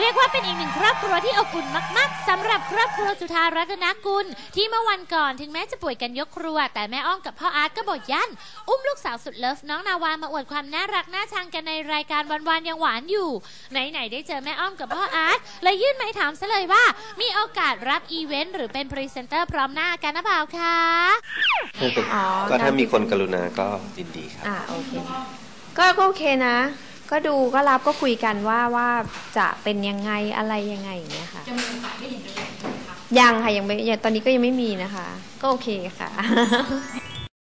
เรียกว่าเป็นอีกหนึ่งครอบครัวที่อบอุ่นมากๆสำหรับครอบครัวจุฑารัตนกุลที่เมื่อวันก่อนถึงแม้จะป่วยกันยกครัวแต่แม่อ้อมกับพ่ออาร์ตก็บ่นยันอุ้มลูกสาวสุดเลิฟน้องนาวามาอวดความน่ารักน่าชังกันในรายการวันๆยังหวานอยู่ไหนๆได้เจอแม่อ้อมกับพ่ออาร์ตเลยยื่นไม้ถามซะเลยว่ามีโอกาสรับอีเวนต์หรือเป็นพรีเซนเตอร์พร้อมหน้ากันนะเปล่าคะก็ถ้ามีคนกรุณาก็ยินดีครับโอเคก็โอเคนะก็ดูก็รับก็คุยกันว่าจะเป็นยังไงอะไรยังไงอย่างเงี้ยค่ะจะมีโอกาสได้เห็นกันไหมคะยังค่ะยังไม่ตอนนี้ก็ยังไม่มีนะคะก็โอเคค่ะ